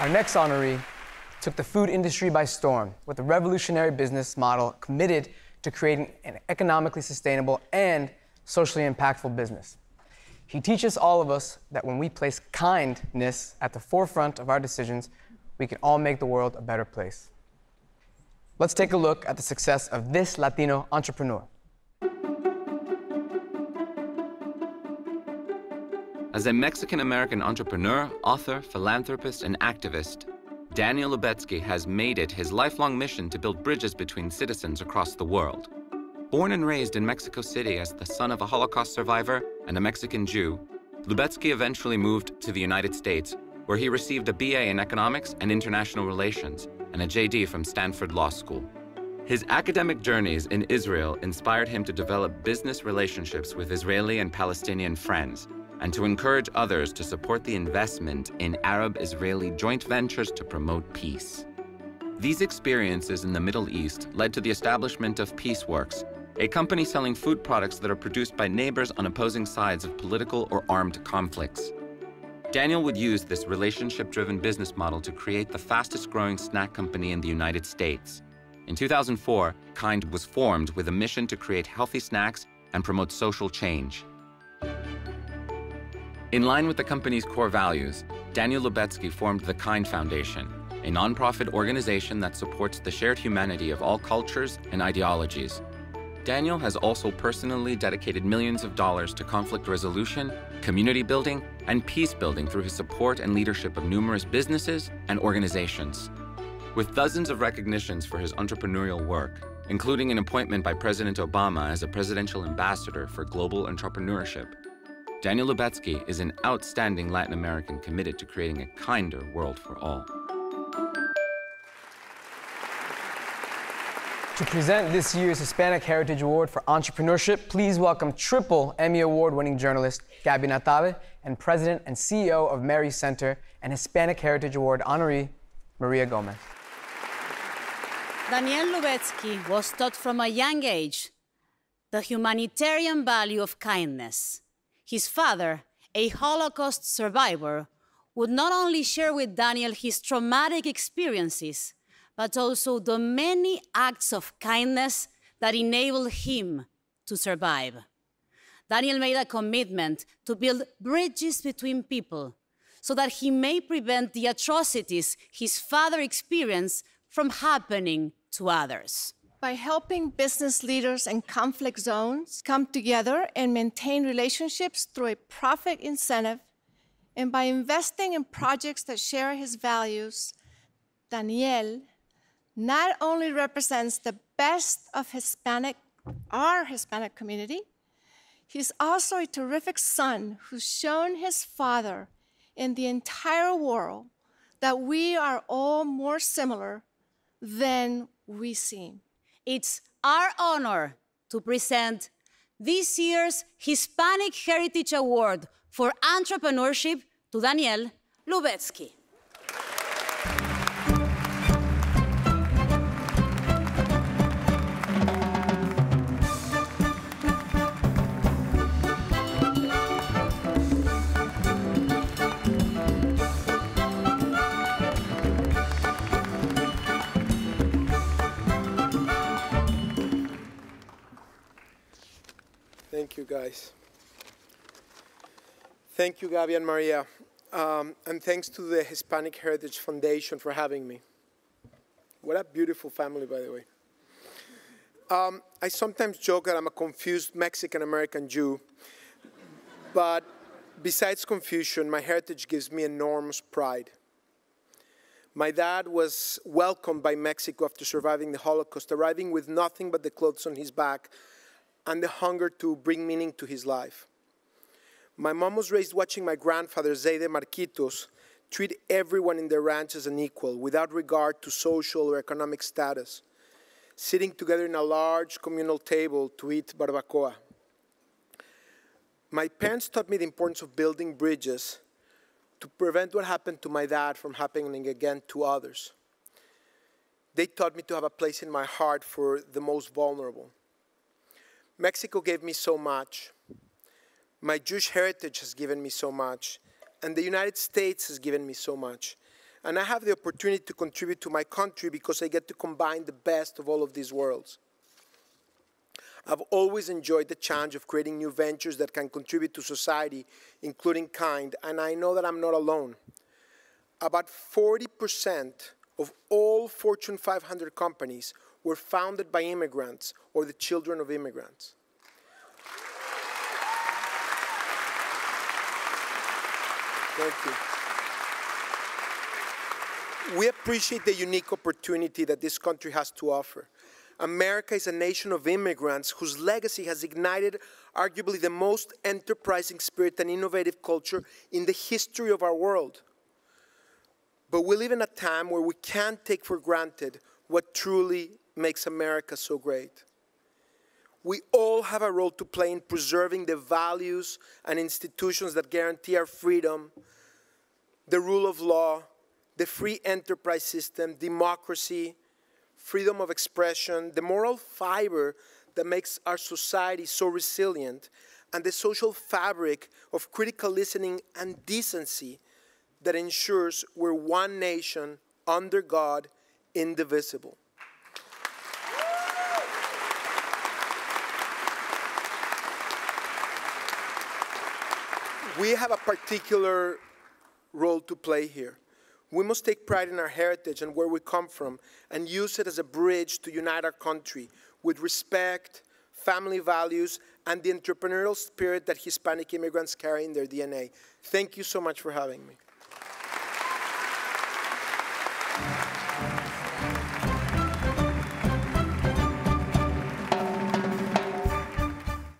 Our next honoree took the food industry by storm with a revolutionary business model committed to creating an economically sustainable and socially impactful business. He teaches all of us that when we place kindness at the forefront of our decisions, we can all make the world a better place. Let's take a look at the success of this Latino entrepreneur. As a Mexican-American entrepreneur, author, philanthropist, and activist, Daniel Lubetzky has made it his lifelong mission to build bridges between citizens across the world. Born and raised in Mexico City as the son of a Holocaust survivor and a Mexican Jew, Lubetzky eventually moved to the United States, where he received a BA in Economics and International Relations and a JD from Stanford Law School. His academic journeys in Israel inspired him to develop business relationships with Israeli and Palestinian friends and to encourage others to support the investment in Arab-Israeli joint ventures to promote peace. These experiences in the Middle East led to the establishment of PeaceWorks, a company selling food products that are produced by neighbors on opposing sides of political or armed conflicts. Daniel would use this relationship-driven business model to create the fastest-growing snack company in the United States. In 2004, Kind was formed with a mission to create healthy snacks and promote social change. In line with the company's core values, Daniel Lubetzky formed the Kind Foundation, a nonprofit organization that supports the shared humanity of all cultures and ideologies. Daniel has also personally dedicated millions of dollars to conflict resolution, community building, and peace building through his support and leadership of numerous businesses and organizations. With dozens of recognitions for his entrepreneurial work, including an appointment by President Obama as a presidential ambassador for global entrepreneurship, Daniel Lubetzky is an outstanding Latin American committed to creating a kinder world for all. To present this year's Hispanic Heritage Award for Entrepreneurship, please welcome triple Emmy Award-winning journalist Gabby Natale and President and CEO of Mary's Center and Hispanic Heritage Award honoree Maria Gomez. Daniel Lubetzky was taught from a young age the humanitarian value of kindness. His father, a Holocaust survivor, would not only share with Daniel his traumatic experiences, but also the many acts of kindness that enabled him to survive. Daniel made a commitment to build bridges between people so that he may prevent the atrocities his father experienced from happening to others. By helping business leaders and conflict zones come together and maintain relationships through a profit incentive, and by investing in projects that share his values, Daniel not only represents the best of our Hispanic community, he's also a terrific son who's shown his father and the entire world that we are all more similar than we seem. It's our honor to present this year's Hispanic Heritage Award for Entrepreneurship to Daniel Lubetzky. Thank you, guys. Thank you, Gabby and Maria. And thanks to the Hispanic Heritage Foundation for having me. What a beautiful family, by the way. I sometimes joke that I'm a confused Mexican-American Jew. But besides confusion, my heritage gives me enormous pride. My dad was welcomed by Mexico after surviving the Holocaust, arriving with nothing but the clothes on his back and the hunger to bring meaning to his life. My mom was raised watching my grandfather, Zayde Marquitos, treat everyone in their ranch as an equal, without regard to social or economic status, sitting together in a large communal table to eat barbacoa. My parents taught me the importance of building bridges to prevent what happened to my dad from happening again to others. They taught me to have a place in my heart for the most vulnerable. Mexico gave me so much. My Jewish heritage has given me so much. And the United States has given me so much. And I have the opportunity to contribute to my country because I get to combine the best of all of these worlds. I've always enjoyed the challenge of creating new ventures that can contribute to society, including Kind, and I know that I'm not alone. About 40% of all Fortune 500 companies were founded by immigrants or the children of immigrants. Thank you. We appreciate the unique opportunity that this country has to offer. America is a nation of immigrants whose legacy has ignited arguably the most enterprising spirit and innovative culture in the history of our world. But we live in a time where we can't take for granted what truly makes America so great. We all have a role to play in preserving the values and institutions that guarantee our freedom, the rule of law, the free enterprise system, democracy, freedom of expression, the moral fiber that makes our society so resilient, and the social fabric of critical listening and decency that ensures we're one nation, under God, indivisible. We have a particular role to play here. We must take pride in our heritage and where we come from and use it as a bridge to unite our country with respect, family values, and the entrepreneurial spirit that Hispanic immigrants carry in their DNA. Thank you so much for having me.